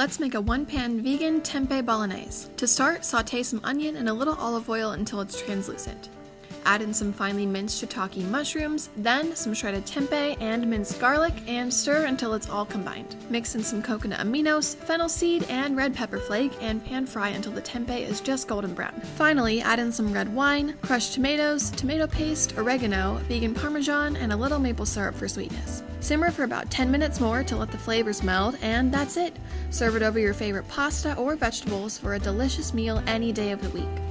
Let's make a one-pan vegan tempeh bolognese. To start, sauté some onion in a little olive oil until it's translucent. Add in some finely minced shiitake mushrooms, then some shredded tempeh and minced garlic, and stir until it's all combined. Mix in some coconut aminos, fennel seed, and red pepper flake, and pan fry until the tempeh is just golden brown. Finally, add in some red wine, crushed tomatoes, tomato paste, oregano, vegan parmesan, and a little maple syrup for sweetness. Simmer for about 10 minutes more to let the flavors meld, and that's it! Serve it over your favorite pasta or vegetables for a delicious meal any day of the week.